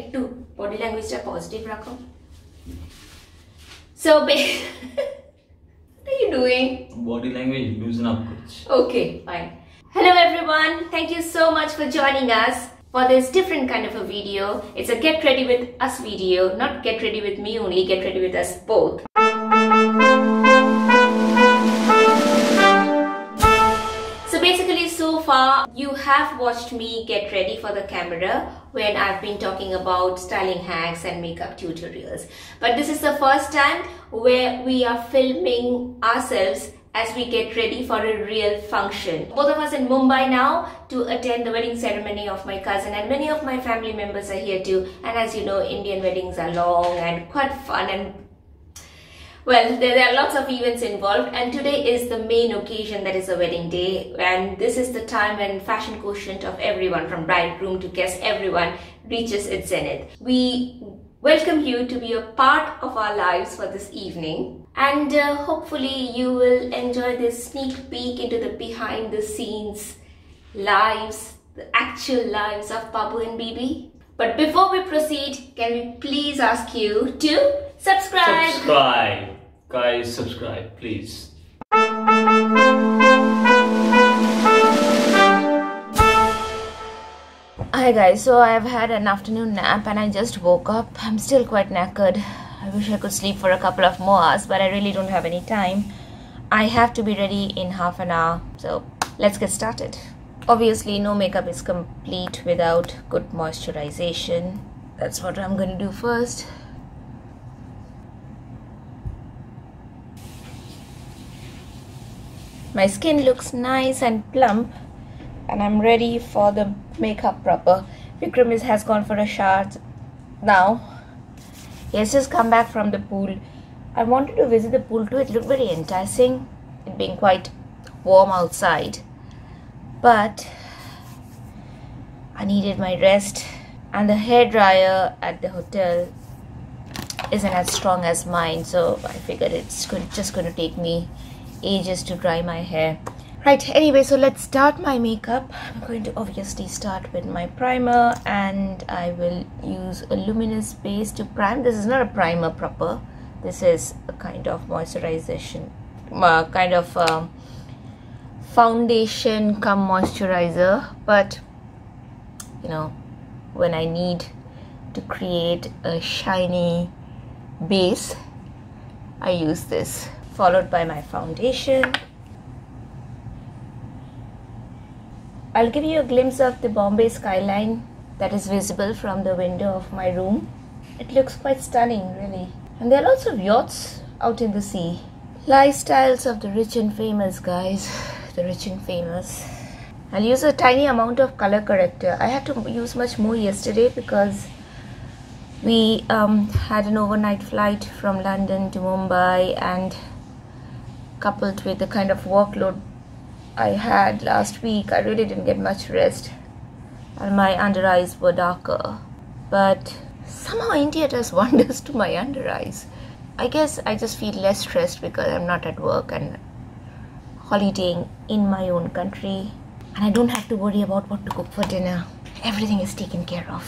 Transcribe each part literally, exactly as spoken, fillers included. একটু বডি ল্যাঙ্গুয়েজটা পজিটিভ রাখো। So what are you doing? Body language loosen up kuch. Okay, fine. Hello everyone. Thank you so much for joining us for this different kind of a video. It's a get ready with us video, not get ready with me only, get ready with us both. So far you have watched me get ready for the camera when I've been talking about styling hacks and makeup tutorials, but this is the first time where we are filming ourselves as we get ready for a real function. Both of us in Mumbai now to attend the wedding ceremony of my cousin, and many of my family members are here too, and as you know, Indian weddings are long and quite fun, and well, there are lots of events involved, and today is the main occasion, that is a wedding day, and this is the time when fashion quotient of everyone from bridegroom to guest, everyone reaches its zenith. We welcome you to be a part of our lives for this evening, and uh, hopefully you will enjoy this sneak peek into the behind the scenes lives, the actual lives of Babu and Bibi. But before we proceed, can we please ask you to subscribe. Subscribe. Guys, subscribe, please. Hi guys, so I've had an afternoon nap and I just woke up. I'm still quite knackered. I wish I could sleep for a couple of more hours, but I really don't have any time. I have to be ready in half an hour, so let's get started. Obviously, no makeup is complete without good moisturization. That's what I'm gonna do first. My skin looks nice and plump, and I'm ready for the makeup proper. Vikram is, has gone for a shower now. He has just come back from the pool. I wanted to visit the pool too. It looked very enticing, it being quite warm outside. But I needed my rest, and the hairdryer at the hotel isn't as strong as mine, so I figured it's just going to take me ages to dry my hair. Right, anyway, so let's start my makeup. I'm going to obviously start with my primer, and I will use a luminous base to prime. This is not a primer proper, this is a kind of moisturization, uh, kind of um, foundation cum moisturizer, but you know, when I need to create a shiny base, I use this, followed by my foundation. I'll give you a glimpse of the Bombay skyline that is visible from the window of my room. It looks quite stunning, really. And there are lots of yachts out in the sea. Lifestyles of the rich and famous, guys. The rich and famous. I'll use a tiny amount of color corrector. I had to use much more yesterday because we um, had an overnight flight from London to Mumbai, and coupled with the kind of workload I had last week, I really didn't get much rest, and my under eyes were darker. But somehow India does wonders to my under eyes. I guess I just feel less stressed because I'm not at work and holidaying in my own country, and I don't have to worry about what to cook for dinner. Everything is taken care of.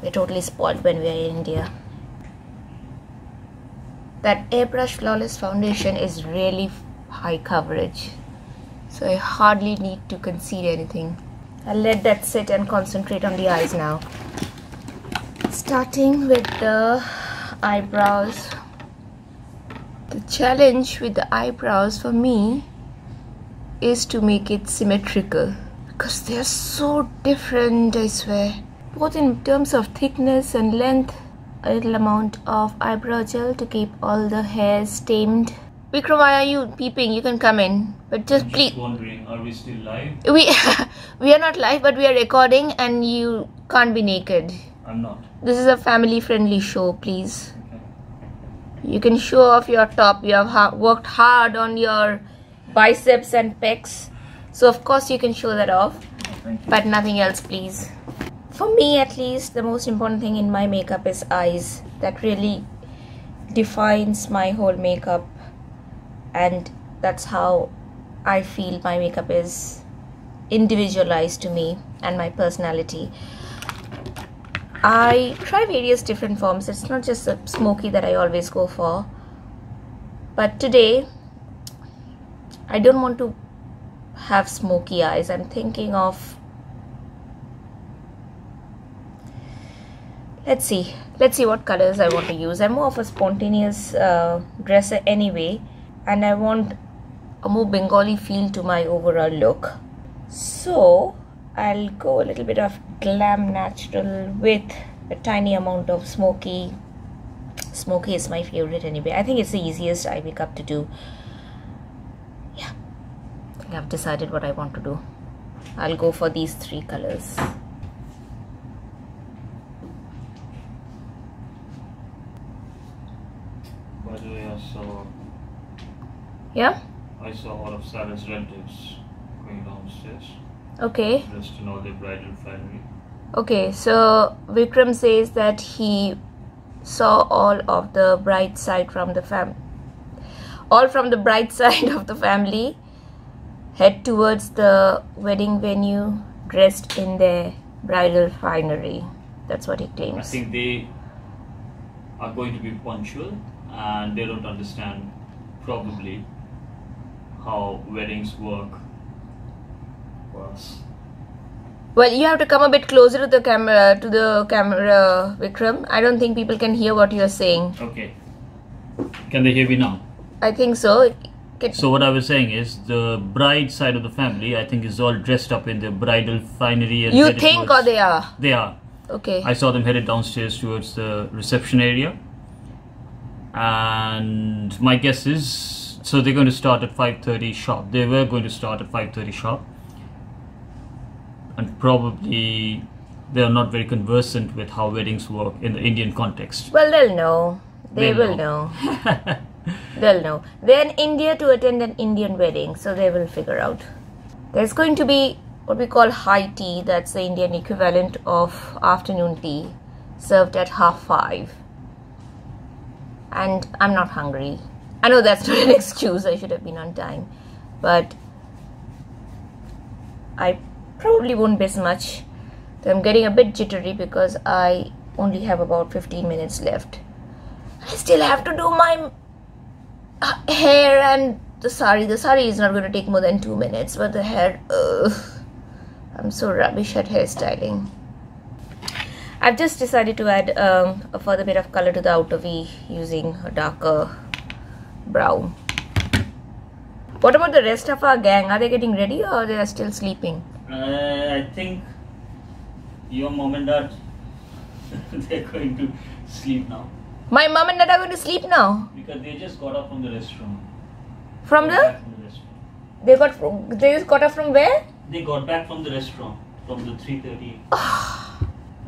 We're totally spoiled when we are in India. That airbrush flawless foundation is really high coverage, so I hardly need to conceal anything. I'll let that sit and concentrate on the eyes now. Starting with the eyebrows. The challenge with the eyebrows for me is to make it symmetrical, because they are so different, I swear. Both in terms of thickness and length. A little amount of eyebrow gel to keep all the hairs stained. Vikram, why are you peeping? You can come in, but just, I'm please. Just wondering, are we still live? We we are not live, but we are recording, and you can't be naked. I'm not. This is a family-friendly show, please. Okay. You can show off your top. You have ha worked hard on your biceps and pecs, so of course you can show that off. Oh, thank you. But nothing else, please. For me at least, the most important thing in my makeup is eyes. That really defines my whole makeup, and that's how I feel my makeup is individualized to me and my personality. I try various different forms. It's not just the smoky that I always go for, but today I don't want to have smoky eyes. I'm thinking of, let's see let's see what colors I want to use. I'm more of a spontaneous uh, dresser anyway, and I want a more Bengali feel to my overall look, so I'll go a little bit of glam natural with a tiny amount of smoky. Smoky is my favorite anyway. I think it's the easiest eye makeup to do. Yeah, I think I've decided what I want to do. I'll go for these three colors. By the way, I saw. Yeah? I saw all of Sarah's relatives going downstairs. Okay. Just to know the bridal family. Okay, so Vikram says that he saw all of the bride's side from the fam, all from the bride's side of the family, head towards the wedding venue dressed in their bridal finery. That's what he claims. I think they are going to be punctual, and they don't understand probably how weddings work. Us. Well, you have to come a bit closer to the camera, to the camera, Vikram. I don't think people can hear what you are saying. Okay. Can they hear me now? I think so. Can so what I was saying is, the bride side of the family, I think, is all dressed up in their bridal finery. And you think, towards, or they are? They are. Okay. I saw them headed downstairs towards the reception area, and my guess is, so they're going to start at five thirty sharp. They were going to start at five thirty sharp. And probably they are not very conversant with how weddings work in the Indian context. Well, they'll know. They they'll will know. know. They'll know. They're in India to attend an Indian wedding, so they will figure out. There's going to be what we call high tea. That's the Indian equivalent of afternoon tea, served at half five. And I'm not hungry. I know that's not an excuse. I should have been on time. But I probably won't miss much. So I'm getting a bit jittery because I only have about fifteen minutes left. I still have to do my hair and the sari. The sari is not going to take more than two minutes, but the hair, ugh, I'm so rubbish at hairstyling. I've just decided to add um, a further bit of color to the outer V using a darker brown. What about the rest of our gang? Are they getting ready, or they are still sleeping? Uh, I think your mom and dad, they're going to sleep now. My mom and dad are going to sleep now? Because they just got up from the restaurant. From they the? From the restaurant. They got from, they just got up from where? They got back from the restaurant, from the three thirty. Oh.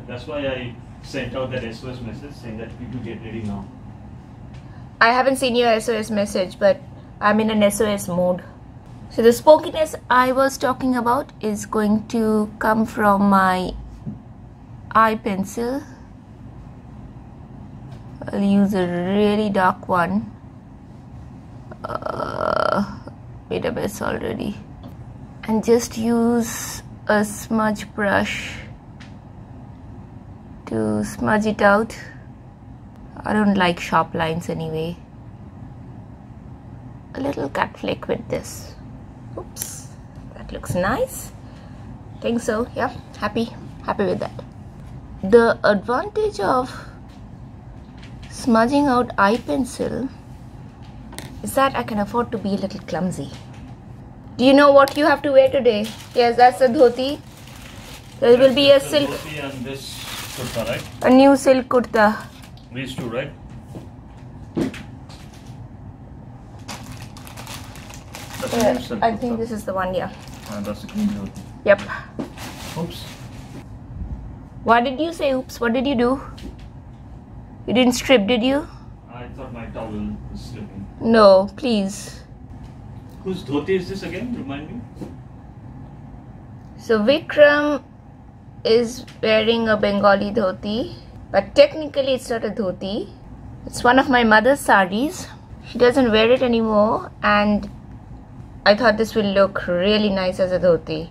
That's why I sent out that S O S message saying that we do get ready now. I haven't seen your S O S message, but I'm in an S O S mode. So the smokiness I was talking about is going to come from my eye pencil. I'll use a really dark one. Uh, made a mess already. And just use a smudge brush to smudge it out. I don't like sharp lines anyway. A little cat flick with this. Oops, that looks nice. Think so, yeah. Happy, happy with that. The advantage of smudging out eye pencil is that I can afford to be a little clumsy. Do you know what you have to wear today? Yes, that's a dhoti. There will be a silk. Dhoti and this kurta, right? A new silk kurta. These two, right? Yeah, I think this is the one, yeah. Uh, that's the green dhoti. Yep. Oops. Why did you say oops? What did you do? You didn't strip, did you? I thought my towel was slipping. No, please. Whose dhoti is this again? Remind me. So Vikram is wearing a Bengali dhoti, but technically it's not a dhoti. It's one of my mother's saris. She doesn't wear it anymore, and I thought this will look really nice as a dhoti.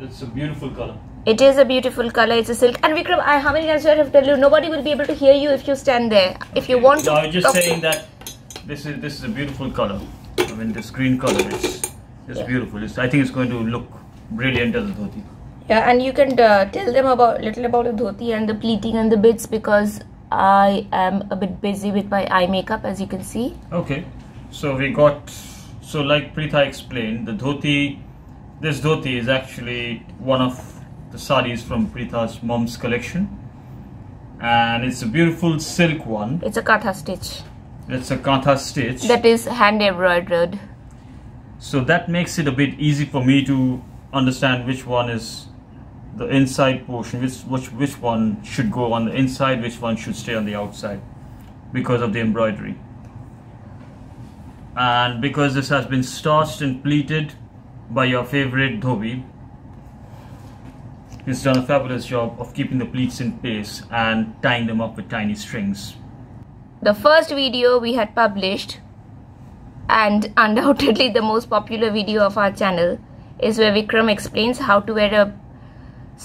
It's a beautiful color. It is a beautiful color. It's a silk. And Vikram, I, how many times do I have to tell you? Nobody will be able to hear you if you stand there. If you want no, to. I was just saying that this is this is a beautiful color. I mean, this green color is just yeah. beautiful. It's, I think it's going to look brilliant as a dhoti. Yeah, and you can uh, tell them about little about the dhoti and the pleating and the bits, because I am a bit busy with my eye makeup, as you can see. Okay, so we got, so like Pritha explained, the dhoti, this dhoti is actually one of the sarees from Pritha's mom's collection, and it's a beautiful silk one. It's a katha stitch. It's a katha stitch. That is hand embroidered. So that makes it a bit easy for me to understand which one is the inside portion, which, which which one should go on the inside, which one should stay on the outside, because of the embroidery. And because this has been starched and pleated by your favorite Dhobi, he's done a fabulous job of keeping the pleats in place and tying them up with tiny strings. The first video we had published, and undoubtedly the most popular video of our channel, is where Vikram explains how to wear a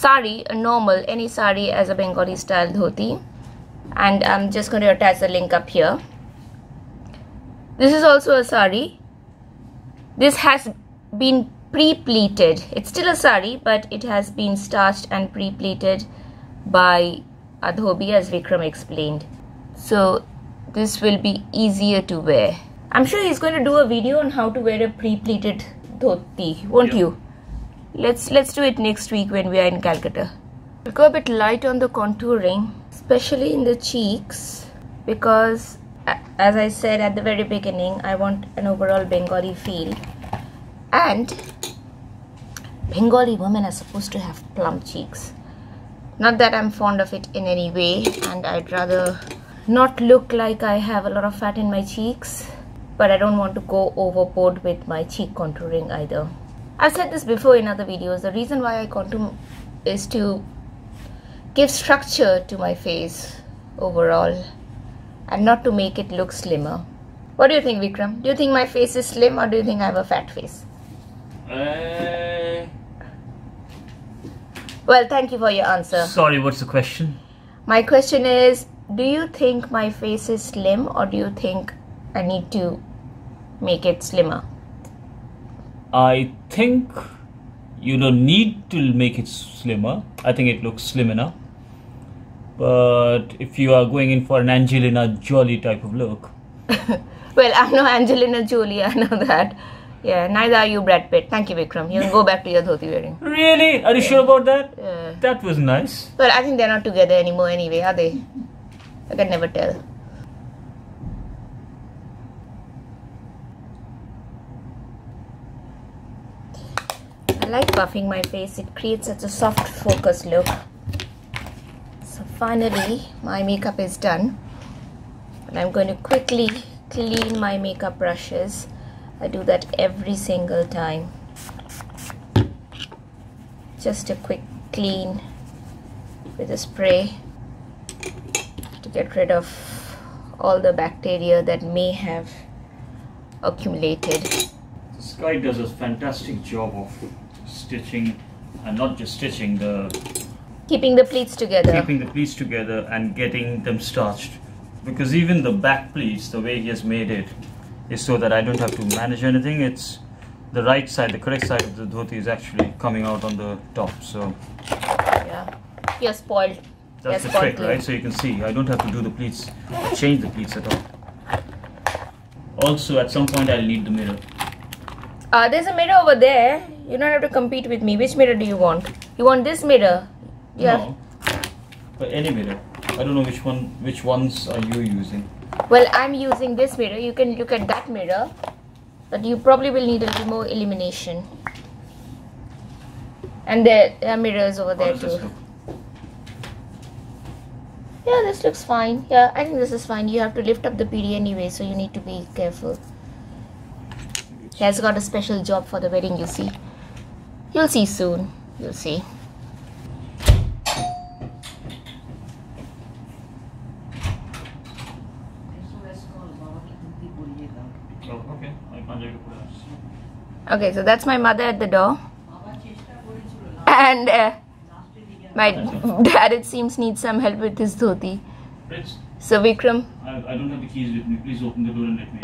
sari, a normal, any sari, as a Bengali style dhoti, and I'm just going to attach the link up here. This is also a sari. This has been pre-pleated. It's still a sari, but it has been starched and pre-pleated by a dhobi, as Vikram explained. So this will be easier to wear. I'm sure he's going to do a video on how to wear a pre-pleated dhoti, won't yeah. you? Let's let's do it next week when we are in Calcutta. We'll go a bit light on the contouring, especially in the cheeks, because as I said at the very beginning, I want an overall Bengali feel. And Bengali women are supposed to have plump cheeks. Not that I'm fond of it in any way, and I'd rather not look like I have a lot of fat in my cheeks, but I don't want to go overboard with my cheek contouring either. I've said this before in other videos, the reason why I contour is to give structure to my face overall and not to make it look slimmer. What do you think, Vikram? Do you think my face is slim, or do you think I have a fat face? Uh... Well, thank you for your answer. Sorry, what's the question? My question is, do you think my face is slim, or do you think I need to make it slimmer? I think you don't need to make it slimmer. I think it looks slim enough. But if you are going in for an Angelina Jolie type of look. Well, I'm no Angelina Jolie, I know that. Yeah, neither are you Brad Pitt. Thank you, Vikram. You can go back to your dhoti wearing. Really? Are you yeah. sure about that? Yeah. That was nice. Well, I think they're not together anymore anyway, are they? I can never tell. I like puffing my face, it creates such a soft focus look. So finally my makeup is done, and I'm going to quickly clean my makeup brushes. I do that every single time. Just a quick clean with a spray to get rid of all the bacteria that may have accumulated. This guy does a fantastic job of stitching, and not just stitching, the keeping the pleats together keeping the pleats together and getting them starched, because even the back pleats, the way he has made it is so that I don't have to manage anything. It's the right side, the correct side of the dhoti is actually coming out on the top. So yeah, you're spoiled. That's you're the trick, right? So you can see I don't have to do the pleats, change the pleats at all. Also, at some point I'll need the mirror. Uh, there's a mirror over there. You don't have to compete with me. Which mirror do you want? You want this mirror? Yeah. No, but any mirror. I don't know which one. Which ones are you using? Well, I'm using this mirror. You can look at that mirror, but you probably will need a little more illumination. And there are mirrors over there too. Yeah, this looks fine. Yeah, I think this is fine. You have to lift up the P D anyway, so you need to be careful. He has got a special job for the wedding, you see. You'll see soon. You'll see. Okay, so that's my mother at the door. And uh, My dad, it seems, needs some help with his dhoti. Fritz? So Vikram? I, I don't have the keys with me. Please open the door and let me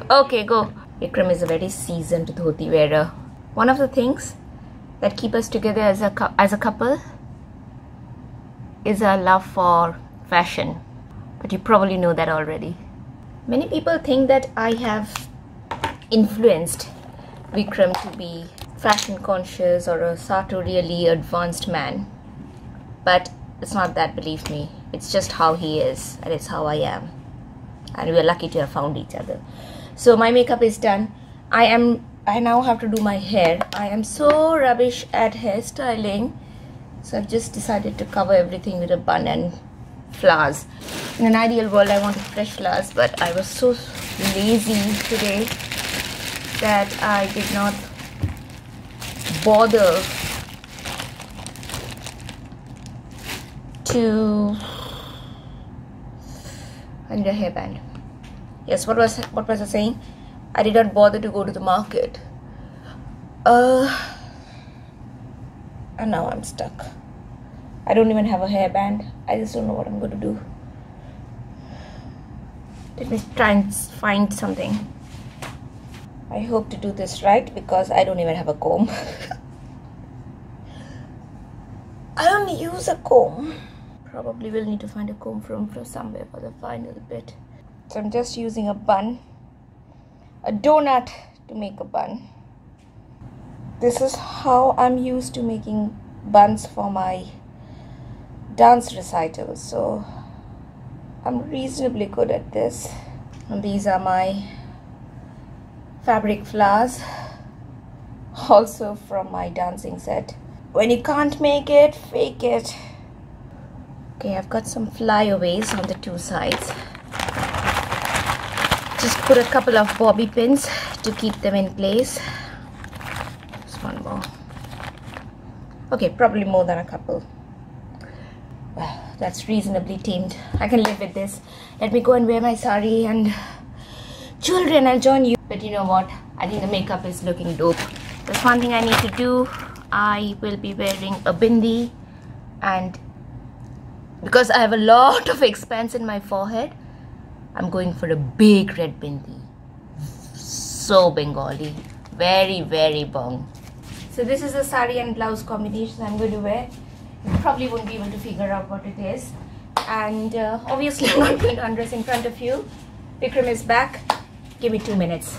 in. Okay, go. Vikram is a very seasoned dhoti wearer. One of the things that keep us together as a, as a couple is our love for fashion. But you probably know that already. Many people think that I have influenced Vikram to be fashion conscious or a sartorially advanced man, but it's not that, believe me. It's just how he is, and it's how I am, and we are lucky to have found each other. So my makeup is done. I am I now have to do my hair. I am so rubbish at hairstyling, so I've just decided to cover everything with a bun and flowers. In an ideal world, I wanted fresh flowers, but I was so lazy today that I did not bother to and a hairband. Yes, what was what was I saying? I did not bother to go to the market. Uh, and now I'm stuck. I don't even have a hairband. I just don't know what I'm going to do. Let me try and find something. I hope to do this right because I don't even have a comb. I don't use a comb. Probably will need to find a comb from, from somewhere for the final bit. So I'm just using a bun, a donut to make a bun. This is how I'm used to making buns for my dance recitals. So I'm reasonably good at this. And these are my fabric flowers, also from my dancing set. When you can't make it, fake it. Okay, I've got some flyaways on the two sides. Just put a couple of bobby pins to keep them in place. Just one more. Okay, probably more than a couple. Well, that's reasonably tamed. I can live with this. Let me go and wear my sari and children, I'll join you. But you know what? I think the makeup is looking dope. There's one thing I need to do. I will be wearing a bindi, and because I have a lot of expanse in my forehead, I'm going for a big red bindi. So Bengali. Very, very bong. So this is the sari and blouse combination I'm going to wear. You probably won't be able to figure out what it is. And uh, obviously I'm not going to undress in front of you. Vikram is back. Give me two minutes.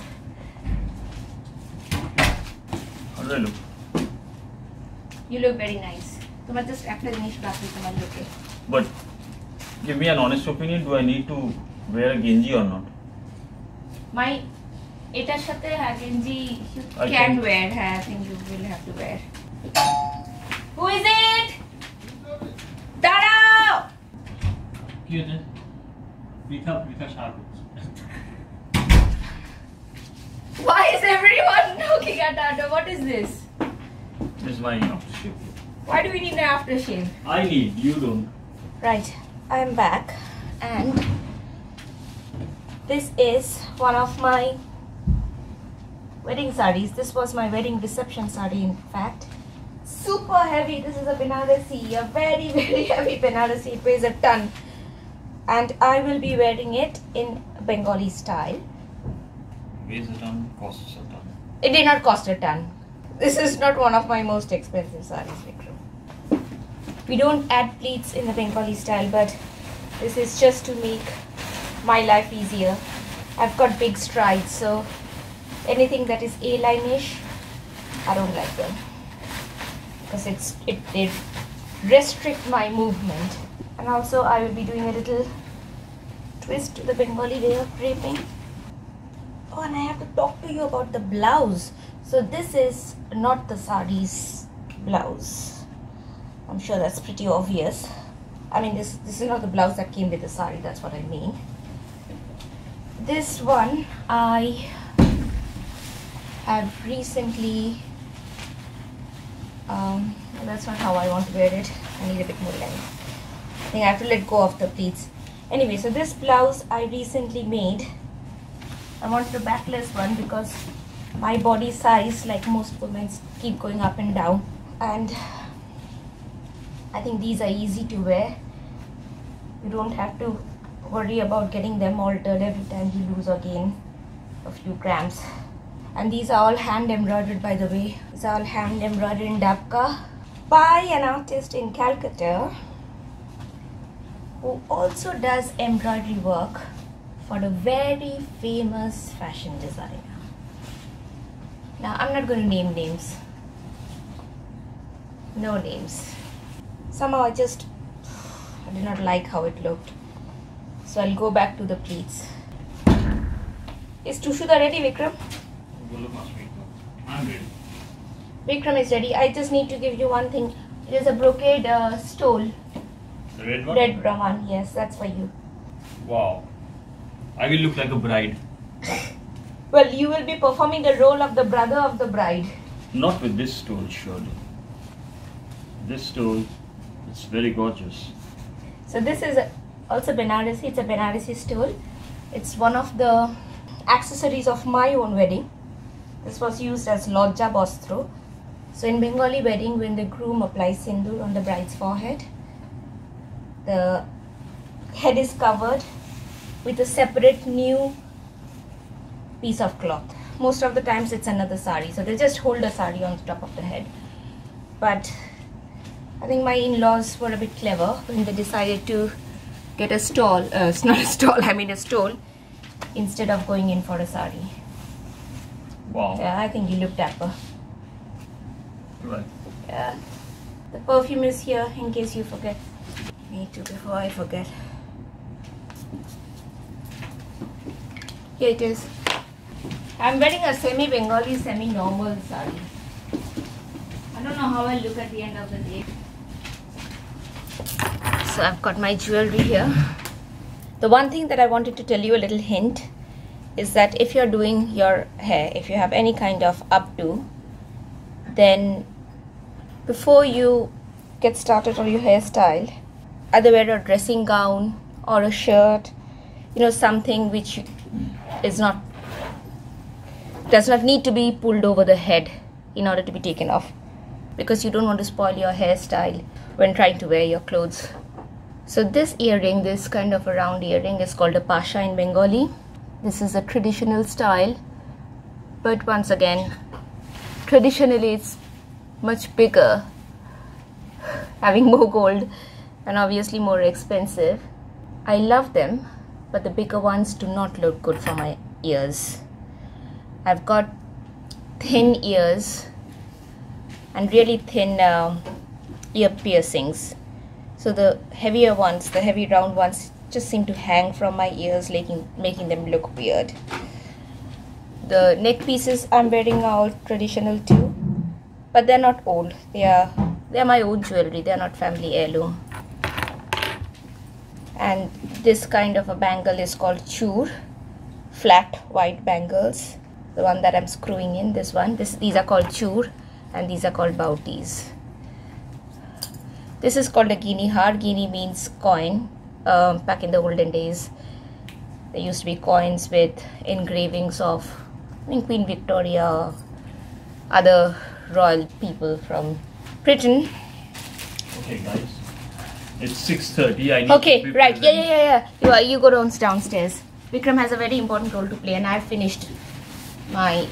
How do I look? You look very nice. You must just apply the niche back with my look. But give me an honest opinion. Do I need to wear a genji or not? My eta shate genji you I can think. Wear. I think you will have to wear. Who is it? Darao! Who is it? Pritha, Pritha Sharp. Why is everyone looking at Tata? What is this? This is my aftershave. Why do we need an aftershave? I need, you don't. Right, I am back, and this is one of my wedding sarees. This was my wedding reception saree, in fact. Super heavy. This is a Benarasi, a very, very heavy Benarasi. It weighs a ton. And I will be wearing it in Bengali style. Weighs a ton, costs a ton. It did not cost a ton. This is not one of my most expensive sarees, Vikram. We don't add pleats in the Bengali style, but this is just to make my life easier. I've got big strides, so anything that is A-line-ish, I don't like them. Because it's it, it restrict my movement. And also I will be doing a little twist to the Bengali way of draping. Oh, and I have to talk to you about the blouse. So this is not the sari's blouse. I'm sure that's pretty obvious. I mean, this, this is not the blouse that came with the sari, that's what I mean. This one I have recently... Um, that's not how I want to wear it. I need a bit more length. I think I have to let go of the pleats. Anyway, so this blouse I recently made. I wanted a backless one because my body size, like most women, keep going up and down, and I think these are easy to wear. You don't have to worry about getting them altered every time you lose or gain a few grams. And these are all hand embroidered, by the way. These are all hand embroidered in Dabka by an artist in Calcutta who also does embroidery work for a very famous fashion designer. Now, I'm not going to name names. No names. Somehow I just I did not like how it looked. So I'll go back to the pleats. Is Tushuda ready, Vikram? I'm ready. Vikram is ready. I just need to give you one thing. It is a brocade uh, stole. The red one? Red Brahman, yes, that's for you. Wow. I will look like a bride. Well, you will be performing the role of the brother of the bride. Not with this stole, surely. This stole, it's very gorgeous. So this is also Benarasi. It's a Benarasi stole. It's one of the accessories of my own wedding. This was used as lodja bostro. So in Bengali wedding, when the groom applies sindoor on the bride's forehead, the head is covered with a separate new piece of cloth. Most of the times it's another sari, so they just hold a sari on the top of the head. But I think my in-laws were a bit clever when they decided to get a stole, uh, it's not a stole, I mean a stole, instead of going in for a sari. Wow. Yeah, I think you look dapper. Right. Yeah. The perfume is here in case you forget. I need to before I forget. Here it is. I'm wearing a semi-Bengali, semi-normal sari. I don't know how I'll look at the end of the day. So I've got my jewelry here. The one thing that I wanted to tell you, a little hint, is that if you're doing your hair, if you have any kind of updo, then before you get started on your hairstyle, either wear a dressing gown or a shirt, you know, something which is not does not need to be pulled over the head in order to be taken off, because you don't want to spoil your hairstyle when trying to wear your clothes. So this earring, this kind of a round earring, is called a Pasha in Bengali. This is a traditional style, but once again, traditionally it's much bigger, having more gold and obviously more expensive. I love them, but the bigger ones do not look good for my ears. I've got thin ears and really thin uh, ear piercings. So the heavier ones, the heavy round ones, just seem to hang from my ears, making, making them look weird. The neck pieces I'm wearing are all traditional too, but they're not old. They are, they are my own jewelry, they're not family heirloom. And this kind of a bangle is called Chur, flat white bangles. The one that I'm screwing in, this one, this, these are called Chur and these are called Bautis. This is called a Ginihar. Gini means coin. Uh, back in the olden days, there used to be coins with engravings of, I mean, Queen Victoria, other royal people from Britain. Okay, guys, it's six thirty. I need okay, to be right. Yeah, yeah, yeah, yeah. You, are, you go downstairs. Vikram has a very important role to play, and I've finished my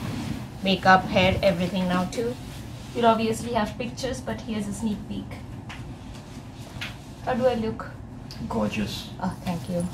makeup, hair, everything now too. You'll obviously have pictures, but here's a sneak peek. How do I look? Gorgeous. Oh, thank you.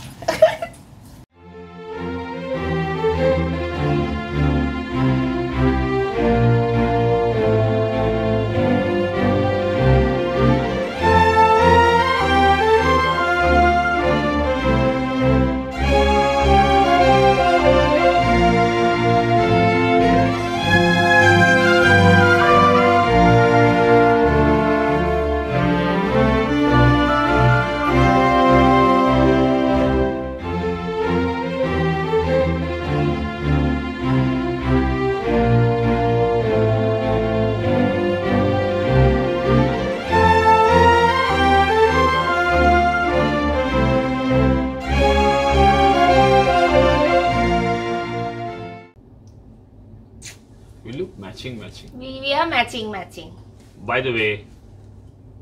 Matching, matching. We, we are matching, matching. By the way,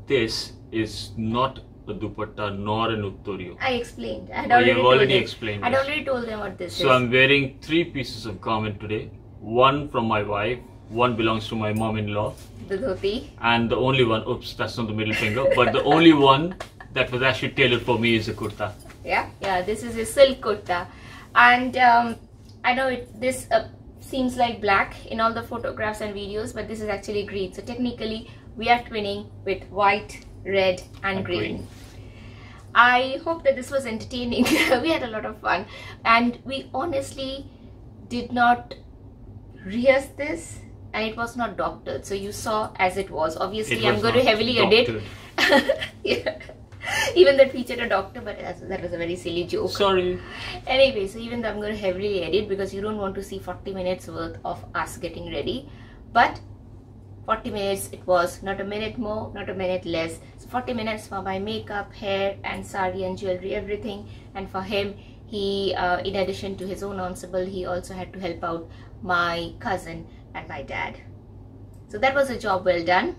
this is not a dupatta nor an uttoriyo. I explained. I had already, I have already explained. I had already told them what this so is. So I'm wearing three pieces of garment today. One from my wife, one belongs to my mom-in-law. The dhoti. And the only one, oops, that's not the middle finger, but the only one that was actually tailored for me is a kurta. Yeah, yeah, this is a silk kurta. And um, I know it, this uh, seems like black in all the photographs and videos, but this is actually green. So technically, we are twinning with white, red and, and green. green. I hope that this was entertaining. We had a lot of fun and we honestly did not rehearse this and it was not doctored. So you saw as it was. Obviously, it was I'm going to heavily doctored. edit. Yeah. Even that featured a doctor, but that was a very silly joke. Sorry. Anyway, so even though I'm going to heavily edit because you don't want to see forty minutes worth of us getting ready. But forty minutes it was, not a minute more, not a minute less. So forty minutes for my makeup, hair and sari and jewelry, everything. And for him, he, uh, in addition to his own ensemble, he also had to help out my cousin and my dad. So that was a job well done.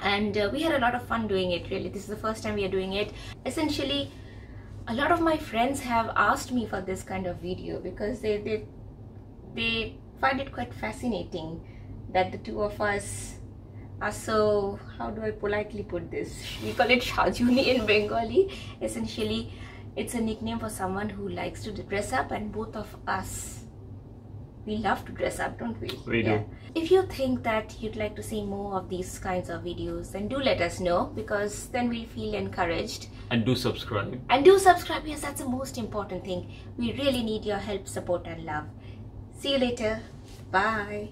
And uh, we had a lot of fun doing it. Really, this is the first time we are doing it. Essentially, a lot of my friends have asked me for this kind of video because they they, they find it quite fascinating that the two of us are so, how do I politely put this, we call it Shahjuni in Bengali. Essentially, it's a nickname for someone who likes to dress up, and both of us, we love to dress up, don't we? We do. Yeah. If you think that you'd like to see more of these kinds of videos, then do let us know, because then we'll feel encouraged. And do subscribe. And do subscribe, yes, that's the most important thing. We really need your help, support and love. See you later. Bye.